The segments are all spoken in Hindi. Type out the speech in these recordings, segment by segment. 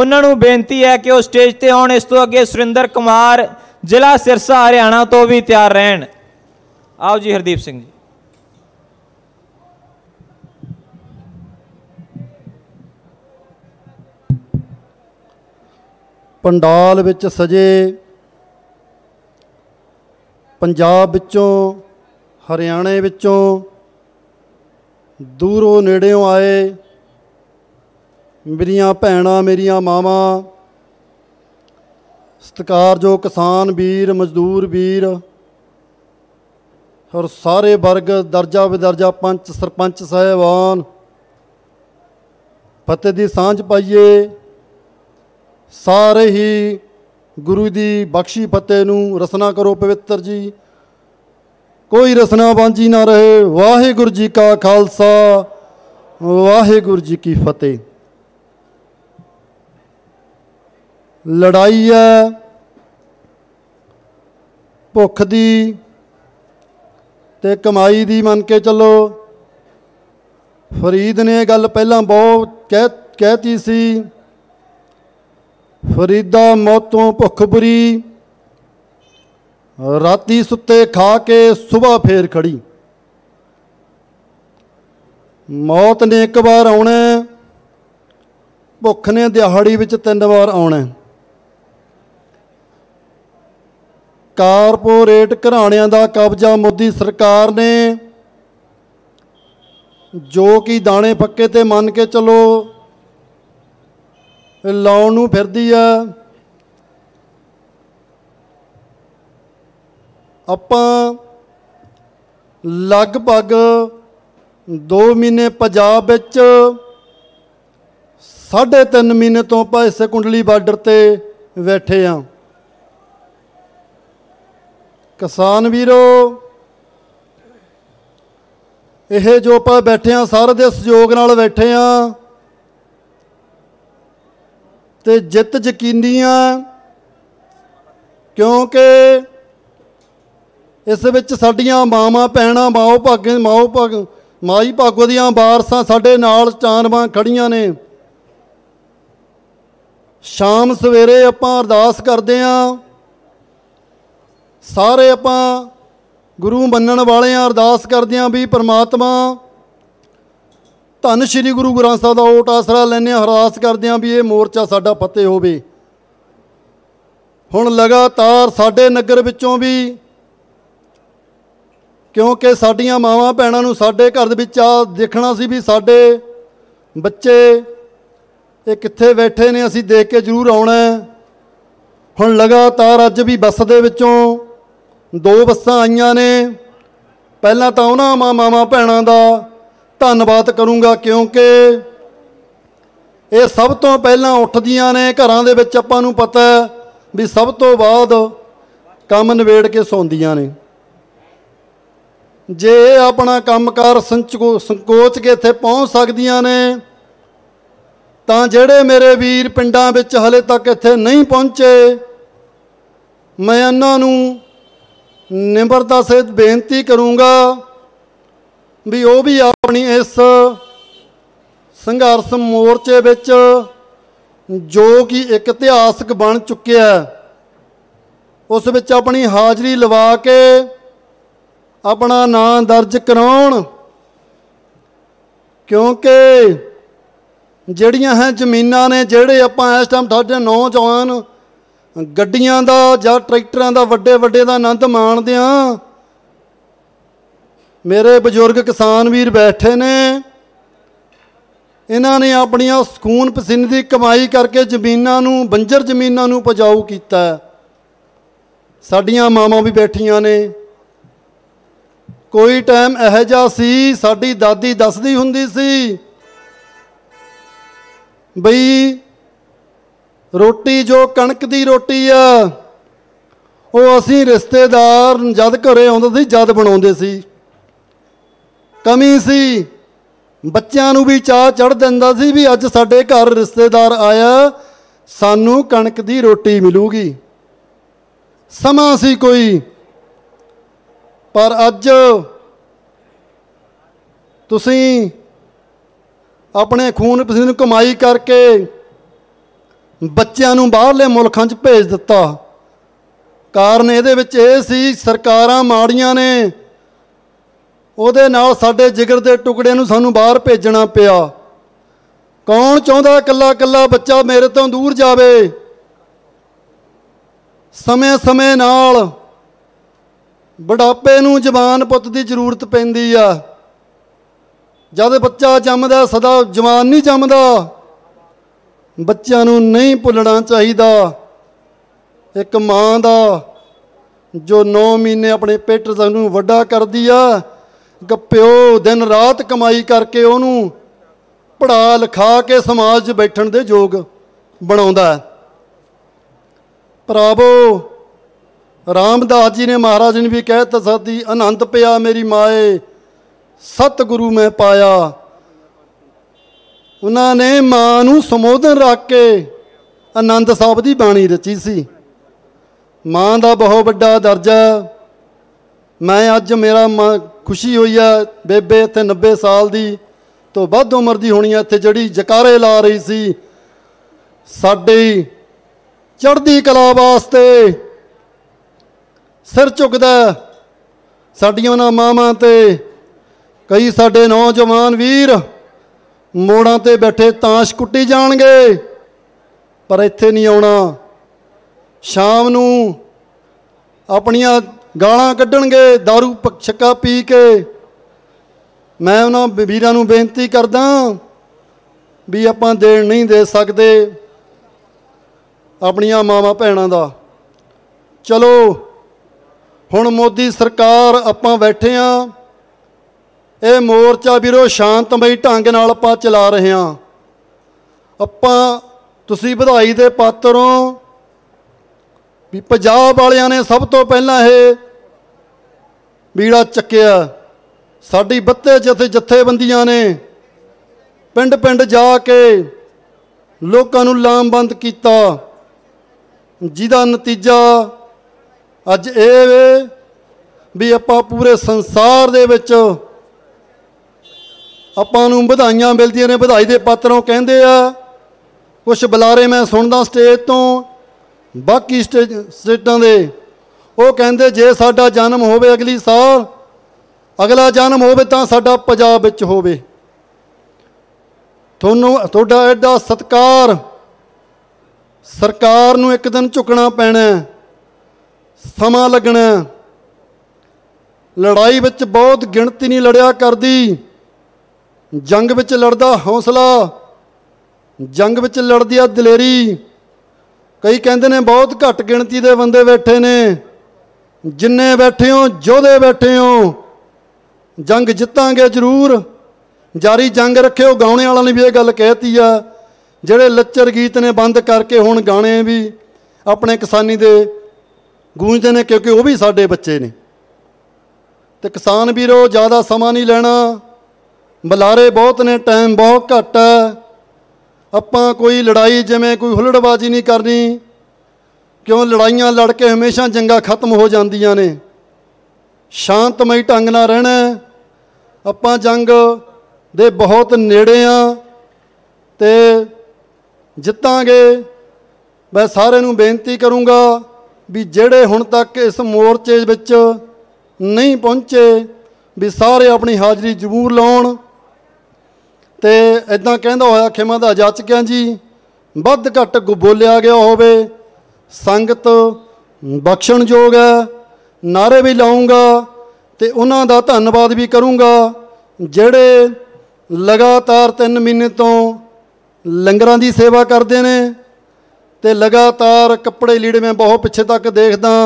उन्होंने बेनती है कि वह स्टेज पर आउण। इस तो अगे सुरेंद्र कुमार जिला सिरसा हरियाणा तो भी तैयार रहन। आओ जी हरदीप सिंह जी। पंडाल विच सजे पंजाब विचों हरियाणे विचों दूरों नेड़ियों आए मेरिया भैणां मेरिया मावां सत्कारयोग किसान वीर मजदूर वीर और सारे वर्ग दर्जा बदर्जा पंच सरपंच साहिबान फतेह दी सांझ पाइए। सारे ही गुरु दी बख्शी फतेह नू रसना करो पवित्र जी, कोई रसना वांझी ना रहे। वाहिगुरु जी का खालसा वाहिगुरु जी की फतेह। लड़ाई है भुख दी ते कमाई दी, मन के चलो। फरीद ने गल पहला बहुत कहती सी, फरीदा मौतों भुख बुरी, राती सुते खा के सुबह फेर खड़ी। मौत ने एक बार आना, भुख ने दिहाड़ी विच 3 बार आना। कारपोरेट घराणियां दा कब्जा मोदी सरकार ने, जो कि दाने पक्के ते मन के चलो लाउनू फिरदी आ। आपां लगभग 2 महीने पंजाब विच, 3.5 महीने तो भाई कुंडली बार्डर ते बैठे हाँ। किसान वीरो ये जो आप बैठे हाँ सारे दे सहयोग नाल बैठे हाँ, ते जित यकीनी है क्योंकि इस विच साडियां मावां भैणां माई भागो दीआं वारसां साडे नाल चानवां खड़ियां ने। शाम सवेरे आपां अरदास करदे हां, सारे आपां गुरु मन्नण वाले हां, अरदास करदे हां भी परमात्मा धन श्री गुरु ग्रंथ साहब का ओट आसरा लैने। हरास करते हैं भी ये मोर्चा साडा फतेह होवे। हुण लगातार साडे नगर विचों भी, क्योंकि साडियां मावां भैणां नूं साडे घर दे विच देखना सी भी साडे बच्चे ये कित्थे बैठे ने, असीं देख के जरूर आउणा। हुण लगातार अज्ज भी बस दे विचों 2 बसां आईयां ने। पहलां तां उन्हां मावां भैणां दा धन्नवाद करूँगा क्योंकि ये सब तो पहला उठदियां ने घरां दे विच। आपां नूं पता भी सब तो बाद काम नवेड़ के सौंदियां ने। जे अपना कामकार संकोच के इत्थे पहुँच सकदियां ने, तां जिहड़े मेरे वीर पिंडां विच हले तक इत्थे नहीं पहुँचे, मैं उन्हां नूं निम्रता सहित बेनती करूँगा भी वह भी अपनी इस संघर्ष मोर्चे विच, जो कि एक इतिहासक बन चुके है, उस विच अपनी हाजरी लवा के अपना नाम दर्ज कराउण। क्योंकि जिहड़ियां हैं जमीनां ने, जिहड़े आपां इस टाइम साडे नौजवान गड्डियां दा जां ट्रैक्टरां दा वड्डे वड्डे दा आनंद माणदे आ। मेरे बजुर्ग किसान वीर बैठे ने, इन्हां ने अपनियां खून पसीने की कमाई करके जमीनां नूं बंजर जमीनां नूं उपजाऊ कीता। साडियां मावां भी बैठियां ने। कोई टाइम इहो जिहा सी, साडी दादी दसदी हुंदी सी बई रोटी जो कणक दी रोटी आ, वो असीं रिश्तेदार जद घरे आउंदे सी जद बनाउंदे सी। कमी सी, बच्चों नूं भी चाह चढ़ दिंदा सी भी अज साडे घर रिश्तेदार आया, सानू कणक दी रोटी मिलूगी। समा सी कोई, पर अज तुसीं अपने खून पसीने कमाई करके ਬੱਚਿਆਂ ਨੂੰ ਬਾਹਰਲੇ ਮੁਲਕਾਂ 'ਚ ਭੇਜ ਦਿੱਤਾ। ਕਾਰਨ ਇਹਦੇ ਵਿੱਚ ਇਹ ਸੀ ਸਰਕਾਰਾਂ ਮਾੜੀਆਂ ਨੇ, ਉਹਦੇ ਨਾਲ ਸਾਡੇ ਜਿਗਰ ਦੇ ਟੁਕੜੇ ਨੂੰ ਸਾਨੂੰ ਬਾਹਰ ਭੇਜਣਾ ਪਿਆ। ਕੌਣ ਚਾਹੁੰਦਾ ਇਕੱਲਾ ਇਕੱਲਾ ਬੱਚਾ ਮੇਰੇ ਤੋਂ ਦੂਰ ਜਾਵੇ? ਸਮੇਂ-ਸਮੇਂ ਨਾਲ ਬੁਢਾਪੇ ਨੂੰ ਜਵਾਨ ਪੁੱਤ ਦੀ ਜ਼ਰੂਰਤ ਪੈਂਦੀ ਆ। ਜਦ ਬੱਚਾ ਜੰਮਦਾ ਸਦਾ ਜਵਾਨ ਨਹੀਂ ਜੰਮਦਾ। ਬੱਚਿਆਂ ਨੂੰ ਨਹੀਂ ਭੁੱਲਣਾ ਚਾਹੀਦਾ ਇੱਕ ਮਾਂ ਦਾ जो 9 महीने अपने पेट ਨੂੰ ਵੱਡਾ ਕਰਦੀ ਆ। ਪਿਓ दिन रात कमाई करके ਉਹਨੂੰ पढ़ा लिखा के समाज 'ਚ ਬੈਠਣ ਦੇ ਯੋਗ ਬਣਾਉਂਦਾ। ਭਰਾਵੋ, ਰਾਮਦਾਸ जी ने महाराज ने भी कहता ਸਾਦੀ आनंद पिया मेरी माए सतगुरु मैं पाया। उन्होंने माँ ਨੂੰ संबोधन रख के आनंद साहब की बाणी रची सी। माँ का बहुत बड़ा दर्जा। मैं अज मेरा मां खुशी हुई है, बेबे इतने 90 साल की तो वध उम्र की होनी है, इतने जड़ी जकारे ला रही सी साडी चढ़ती कला वास्ते सिर झुकदा साडियां ना मावां ते। कई साडे नौजवान वीर मोड़ां ते बैठे ताश कुट्टी जाणगे पर इत्थे नहीं आउणा। शाम नू अपनियां गालां कड्ढणगे दारू छक्का पी के। मैं उन्हां वीरां नू बेनती करदा भी आपां देण नहीं दे सकदे अपनियां मावां भैणां दा। चलो हुण मोदी सरकार आपां बैठे आ, ये मोर्चा वीरो शांतमई ढंग नाल आपां चला रहे आ। आपां तुसीं वधाई दे पात्र हो भी पंजाब वालियां ने सब तो पहला यह बीड़ा चक्या। साडी बत्ते जथेबंदियां ने पिंड पिंड जाके लोकां नू लामबंद किया, जिहदा नतीजा अज इह भी आपां पूरे संसार दे विच आपां नू वधाईयां मिलदियां ने। वधाई दे पात्रों कहिंदे आ कुछ बुलारे मैं सुणदा स्टेज तो बाकी स्टेटां दे। वो कहिंदे जे साडा जन्म होवे अगली साल अगला जन्म होवे तां साडा पंजाब विच होवे। तुहानूं तुहाडा एडा सत्कार, सरकार नूं एक दिन झुकना पैना, समा लगना। लड़ाई विच बहुत गिणती नहीं लड़िया करदी, जंग विच लड़दा हौसला, जंग विच लड़दी आ दलेरी। कई कहते हैं बहुत घट गिणती के बंदे बैठे ने, जिन्ने बैठे हो योधे बैठे हो, जंग जितांगे जरूर। जारी जंग रखियो। गाने वालों ने भी यह गल कहती है, जोड़े लच्चर गीत ने बंद करके हुण गाने भी अपने किसानी दे गूंजते हैं क्योंकि वह भी साढ़े बच्चे ने। तो किसान वीरो ज़्यादा समा नहीं लेना, बुलारे बहुत ने, टाइम बहुत घट है। ਆਪਾਂ कोई लड़ाई जिमें कोई हुल्लड़बाजी नहीं करनी, क्यों लड़ाइयाँ लड़ के हमेशा जंगा खत्म हो जांदियां ने। शांतमई ढंग नाल रहना। ਆਪਾਂ जंग दे बहुत नेड़े आ ते जितांगे। मैं सारे नूं बेनती करूँगा भी जिहड़े हुण तक इस मोर्चे विच नहीं पहुँचे भी सारे अपनी हाज़री जरूर लाउण। तो इदा कहता होया खिमा दा जाचकिया जी वध घट बोलिया गया होवे, संगत बख्शणयोग है। नारे भी लाऊँगा तो उन्हों का धन्नवाद भी करूँगा जेड़े लगातार 3 महीने तो लंगर की सेवा करते हैं। तो लगातार कपड़े लीड़े मैं बहुत पिछे तक देखदा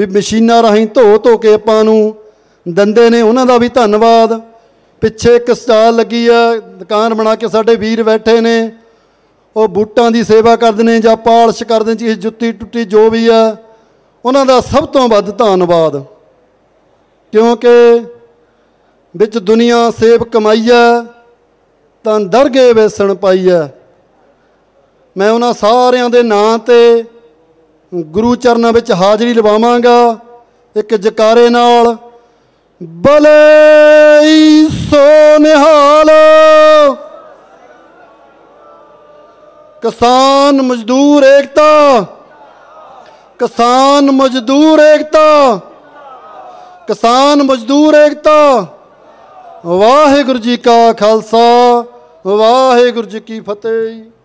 भी मशीना राही धो के आपां नूं दंदे ने, उन्हों का भी धन्नवाद। पिछे एक स्टाल लगी है, दुकान बना के साढ़े वीर बैठे ने, वो बूटां की सेवा करते हैं या पालश करते जी, जुत्ती टुट्टी जो भी है, उन्हों का सब तो वध धन्नवाद। क्योंकि बिच दुनिया सेब कमाई है तो दरगे वेसन पाई है। मैं उन्होंने सारिया के नां ते गुरु चरणों में हाजरी लवावांगा एक जकारे नाल। भले सो निहाल किसान मजदूर एकता, किसान मजदूर एकता, किसान मजदूर एकता। वाहेगुरु जी का खालसा, वाहेगुरु जी की फतेह।